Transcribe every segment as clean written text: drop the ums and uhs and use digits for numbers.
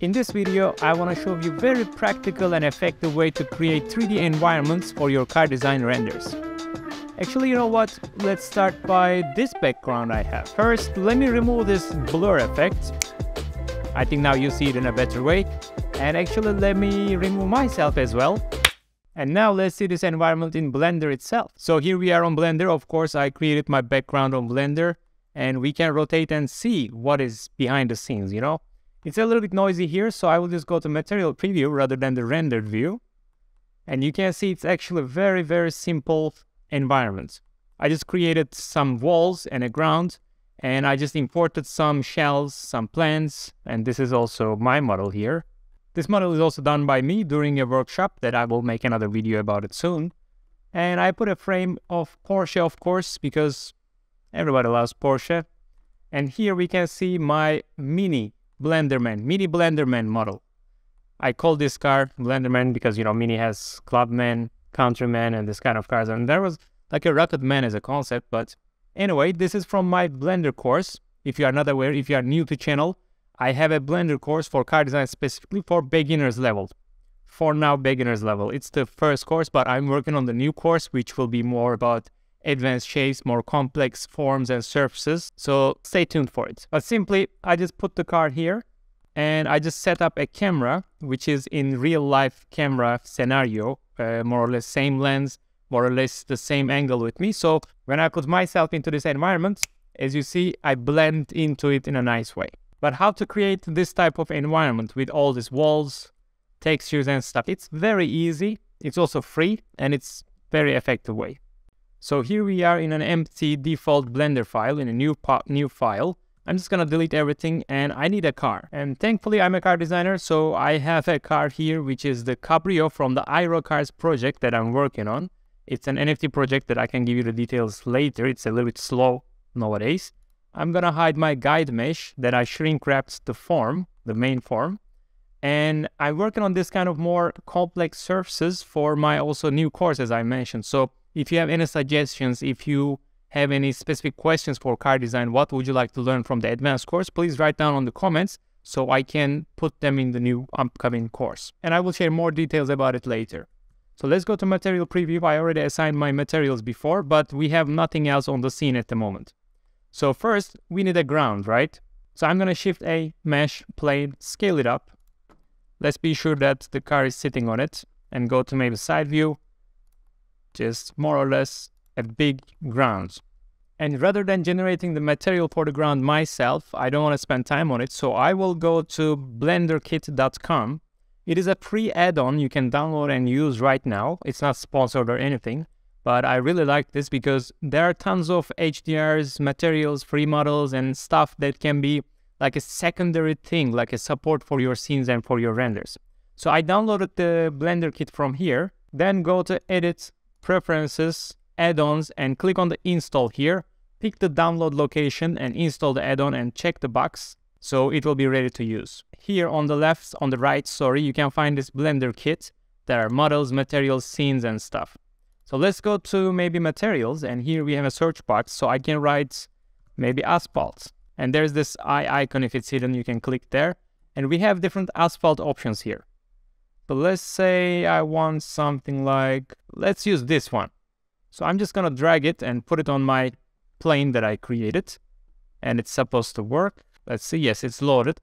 In this video, I want to show you very practical and effective way to create 3D environments for your car design renders. Actually, you know what? Let's start by this background I have. First, let me remove this blur effect. I think now you see it in a better way. And actually, let me remove myself as well. And now let's see this environment in Blender itself. So here we are on Blender. Of course, I created my background on Blender, and we can rotate and see what is behind the scenes, you know? It's a little bit noisy here, so I will just go to material preview rather than the rendered view. And you can see it's actually a very, very simple environment. I just created some walls and a ground, and I just imported some shells, some plants, and this is also my model here. This model is also done by me during a workshop that I will make another video about it soon. And I put a frame of Porsche, of course, because everybody loves Porsche. And here we can see my Mini Blenderman model. I call this car Blenderman because, you know, Mini has Clubman, Countryman, and this kind of cars. And there was like a Rocketman as a concept. But anyway, this is from my Blender course. If you are not aware, if you are new to channel, I have a Blender course for car design specifically for beginners level. For now, beginners level. It's the first course, but I'm working on the new course, which will be more about advanced shapes, more complex forms and surfaces, so stay tuned for it. But simply, I just put the car here and I just set up a camera, which is in real life camera scenario, more or less same lens, more or less the same angle with me. So when I put myself into this environment, as you see, I blend into it in a nice way. But how to create this type of environment with all these walls, textures and stuff? It's very easy. It's also free and it's very effective way. So here we are in an empty default Blender file, in a new file. I'm just gonna delete everything and I need a car. And thankfully I'm a car designer, so I have a car here, which is the Cabrio from the IroCars project that I'm working on. It's an NFT project that I can give you the details later. It's a little bit slow nowadays. I'm gonna hide my guide mesh that I shrink wrapped the form, the main form. And I'm working on this kind of more complex surfaces for my also new course, as I mentioned. So if you have any suggestions, if you have any specific questions for car design, what would you like to learn from the advanced course, please write down on the comments so I can put them in the new upcoming course. And I will share more details about it later. So let's go to material preview. I already assigned my materials before, but we have nothing else on the scene at the moment. So first, we need a ground, right? So I'm gonna shift A, mesh, plane, scale it up. Let's be sure that the car is sitting on it and go to maybe side view. Just more or less a big ground. And rather than generating the material for the ground myself, I don't want to spend time on it, so I will go to blenderkit.com. It is a free add-on you can download and use right now. It's not sponsored or anything, but I really like this because there are tons of HDRs, materials, free models, and stuff that can be like a secondary thing, like a support for your scenes and for your renders. So I downloaded the Blender Kit from here, then go to Edit, Preferences, Add-ons, and click on the Install here. Pick the download location and install the add-on and check the box so it will be ready to use. Here on the left, on the right, sorry, you can find this Blender Kit. There are models, materials, scenes, and stuff. So let's go to maybe materials, and here we have a search box, so I can write maybe asphalt. And there's this eye icon, if it's hidden, you can click there. And we have different asphalt options here. But let's say I want something like, let's use this one. So I'm just gonna drag it and put it on my plane that I created. And it's supposed to work. Let's see, yes, it's loaded.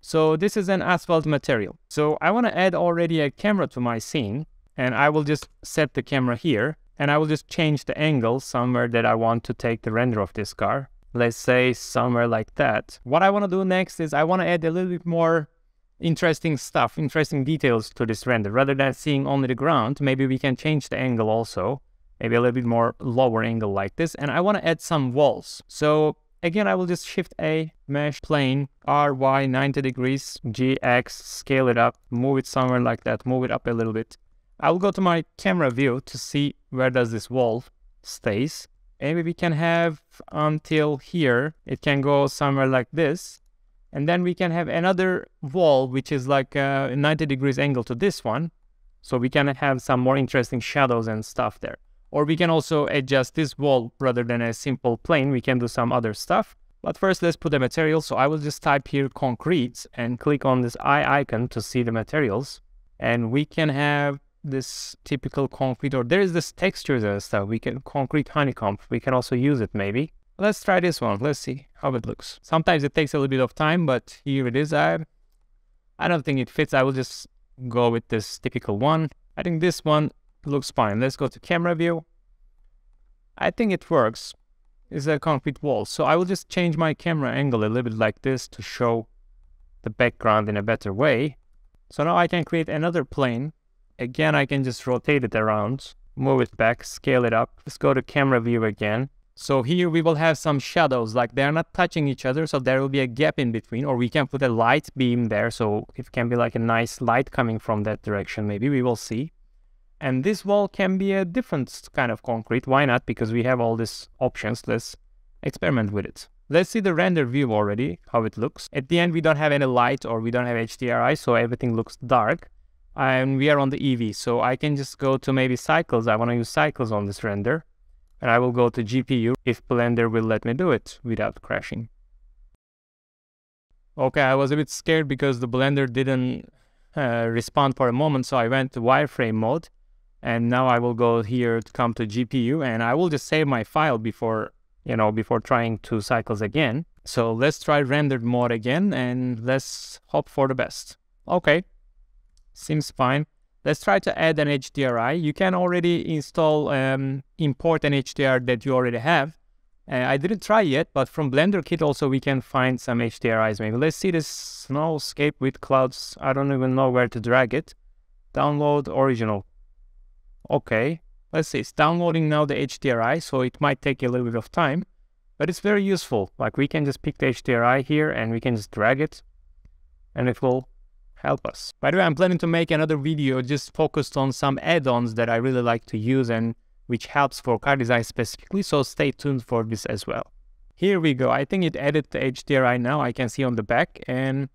So this is an asphalt material. So I wanna add already a camera to my scene. And I will just set the camera here. And I will just change the angle somewhere that I want to take the render of this car. Let's say somewhere like that. What I wanna do next is I wanna add a little bit more interesting stuff, interesting details to this render. Rather than seeing only the ground, maybe we can change the angle also. Maybe a little bit more lower angle like this. And I want to add some walls. So again, I will just shift A, mesh, plane, R, Y, 90 degrees, G, X, scale it up, move it somewhere like that, move it up a little bit. I will go to my camera view to see where does this wall stays. Maybe we can have until here, it can go somewhere like this. And then we can have another wall, which is like a 90 degrees angle to this one. So we can have some more interesting shadows and stuff there. Or we can also adjust this wall rather than a simple plane. We can do some other stuff. But first, let's put the material. So I will just type here concrete and click on this eye icon to see the materials. And we can have this typical concrete, or there is this textures and stuff. We can concrete honeycomb. We can also use it maybe. Let's try this one. Let's see how it looks. Sometimes it takes a little bit of time, but here it is. I don't think it fits. I will just go with this typical one. I think this one looks fine. Let's go to camera view. I think it works. It's a concrete wall. So I will just change my camera angle a little bit like this to show the background in a better way. So now I can create another plane. Again, I can just rotate it around, move it back, scale it up. Let's go to camera view again. So here we will have some shadows, like they're not touching each other. So there will be a gap in between, or we can put a light beam there. So it can be like a nice light coming from that direction. Maybe we will see. And this wall can be a different kind of concrete. Why not? Because we have all these options. Let's experiment with it. Let's see the render view already, how it looks. At the end, we don't have any light, or we don't have HDRI, so everything looks dark. And we are on the EV, so I can just go to maybe Cycles. I want to use Cycles on this render. And I will go to GPU if Blender will let me do it without crashing. Okay, I was a bit scared because the Blender didn't respond for a moment, so I went to wireframe mode. And now I will go here to come to GPU, and I will just save my file before, before trying to Cycles again. So let's try rendered mode again, and let's hope for the best. Okay, seems fine. Let's try to add an HDRI. You can already install, import an HDR that you already have. I didn't try yet, but from Blender Kit also we can find some HDRIs maybe. Let's see this snowscape with clouds. I don't even know where to drag it. Download original. Okay, let's see, it's downloading now the HDRI, so it might take a little bit of time, but it's very useful. Like we can just pick the HDRI here and we can just drag it and it will help us. By the way, I'm planning to make another video just focused on some add-ons that I really like to use and which helps for car design specifically, so stay tuned for this as well. Here we go. I think it added the HDRI now. I can see on the back and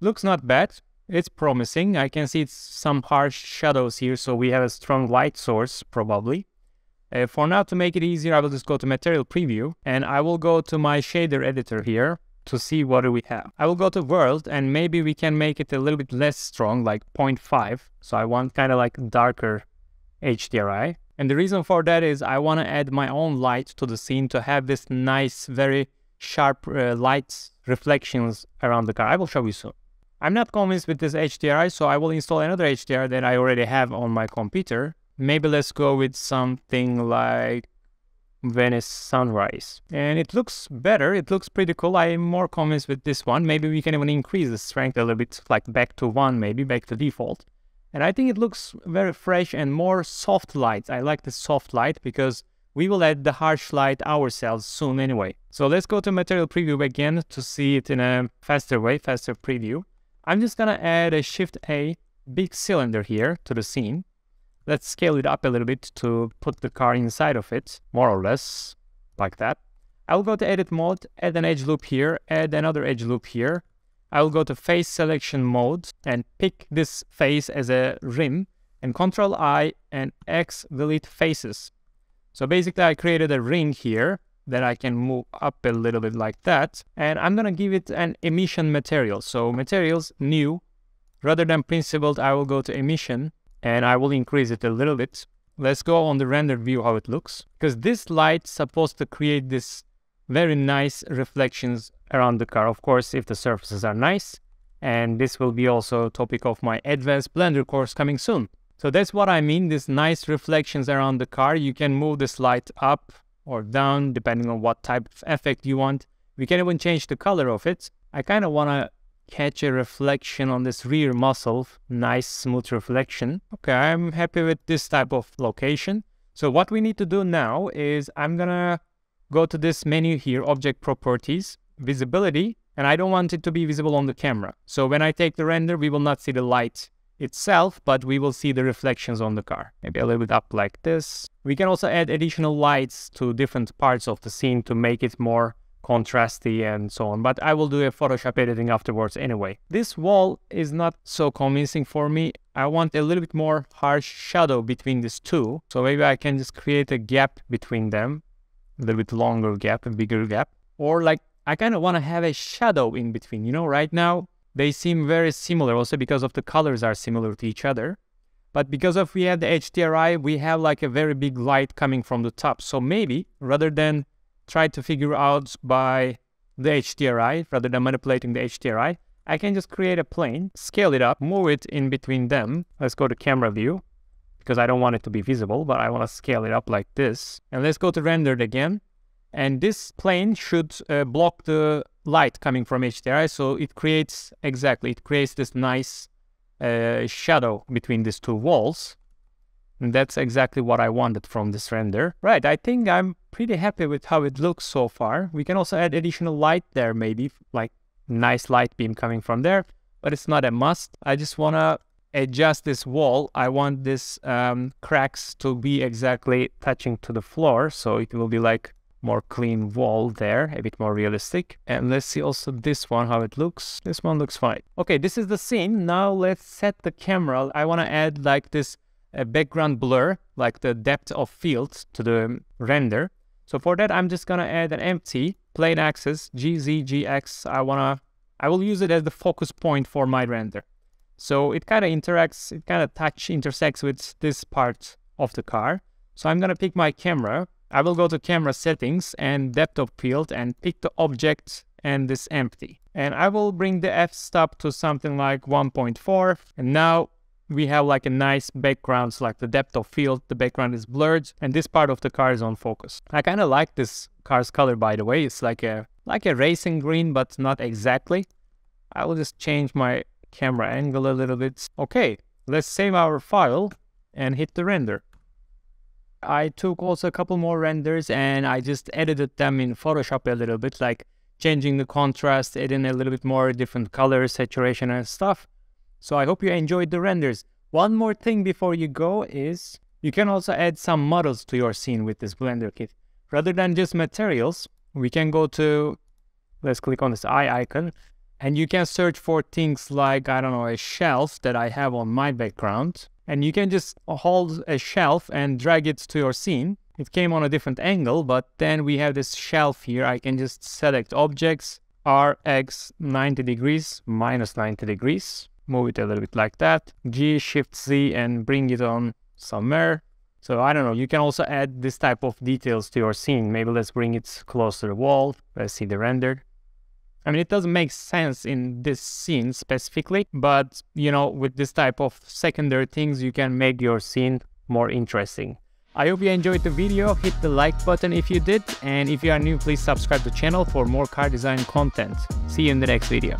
looks not bad. It's promising. I can see it's some harsh shadows here, so we have a strong light source probably. For now, to make it easier, I will just go to material preview and I will go to my shader editor here to see what do we have. I will go to world and maybe we can make it a little bit less strong, like 0.5. So I want kind of like darker HDRI. And the reason for that is I want to add my own light to the scene to have this nice, very sharp light reflections around the car. I will show you soon. I'm not convinced with this HDRI, so I will install another HDR that I already have on my computer. Maybe let's go with something like Venice Sunrise. And it looks better. It looks pretty cool. I am more convinced with this one. Maybe we can even increase the strength a little bit, like back to 1, maybe back to default. And I think it looks very fresh and more soft light. I like the soft light because we will add the harsh light ourselves soon anyway. So let's go to material preview again to see it in a faster way, faster preview. I'm just gonna add a Shift A big cylinder here to the scene. Let's scale it up a little bit to put the car inside of it, more or less, like that. I'll go to edit mode, add an edge loop here, add another edge loop here. I'll go to face selection mode and pick this face as a rim and Ctrl I and X delete faces. So basically I created a ring here that I can move up a little bit like that. And I'm gonna give it an emission material. So materials, new, rather than principled, I will go to emission and I will increase it a little bit. Let's go on the rendered view how it looks. Because this light's supposed to create this very nice reflections around the car. Of course, if the surfaces are nice. And this will be also a topic of my advanced Blender course coming soon. So that's what I mean, this nice reflections around the car. You can move this light up or down, depending on what type of effect you want. We can even change the color of it. I kind of want to catch a reflection on this rear muscle. Nice, smooth reflection. Okay, I'm happy with this type of location. So what we need to do now is I'm going to go to this menu here, Object Properties, Visibility, and I don't want it to be visible on the camera. So when I take the render, we will not see the light itself, but we will see the reflections on the car. Maybe a little bit up like this. We can also add additional lights to different parts of the scene to make it more contrasty and so on. But I will do a Photoshop editing afterwards anyway. This wall is not so convincing for me. I want a little bit more harsh shadow between these two. So maybe I can just create a gap between them. A little bit longer gap, a bigger gap. Or like I kind of want to have a shadow in between, you know. Right now they seem very similar, also because of the colors are similar to each other. But because of we have the HDRI, we have like a very big light coming from the top. So maybe rather than try to figure out by the HDRI, rather than manipulating the HDRI, I can just create a plane, scale it up, move it in between them. Let's go to camera view, because I don't want it to be visible, but I want to scale it up like this. And let's go to rendered again. And this plane should block the light coming from HDRI, so it creates, exactly, it creates this nice shadow between these two walls. And that's exactly what I wanted from this render. Right, I think I'm pretty happy with how it looks so far. We can also add additional light there, maybe, like nice light beam coming from there, but it's not a must. I just want to adjust this wall. I want this cracks to be exactly touching to the floor, so it will be like more clean wall there, a bit more realistic. And let's see also this one, how it looks. This one looks fine. Okay, this is the scene. Now let's set the camera. I want to add like this background blur, like the depth of field to the render. So for that, I'm just going to add an empty plane axis, GZGX. I will use it as the focus point for my render. So it kind of interacts, it kind of intersects with this part of the car. So I'm going to pick my camera. I will go to camera settings and depth of field and pick the object and this empty. And I will bring the f-stop to something like 1.4. And now we have like a nice background, so like the depth of field, the background is blurred and this part of the car is on focus. I kind of like this car's color, by the way. It's like a racing green, but not exactly. I will just change my camera angle a little bit. Okay, let's save our file and hit the render. I took also a couple more renders and I just edited them in Photoshop a little bit, like changing the contrast, adding a little bit more different colors, saturation and stuff. So I hope you enjoyed the renders. One more thing before you go is you can also add some models to your scene with this Blender kit. Rather than just materials, we can go to, let's click on this eye icon and you can search for things like, I don't know, a shelf that I have on my background. And you can just hold a shelf and drag it to your scene. It came on a different angle, but then we have this shelf here. I can just select objects, RX 90 degrees, minus 90 degrees. Move it a little bit like that. G, Shift Z and bring it on somewhere. So I don't know, you can also add this type of details to your scene. Maybe let's bring it close to the wall. Let's see the render. I mean, it doesn't make sense in this scene specifically, but, you know, with this type of secondary things, you can make your scene more interesting. I hope you enjoyed the video. Hit the like button if you did. And if you are new, please subscribe to the channel for more car design content. See you in the next video.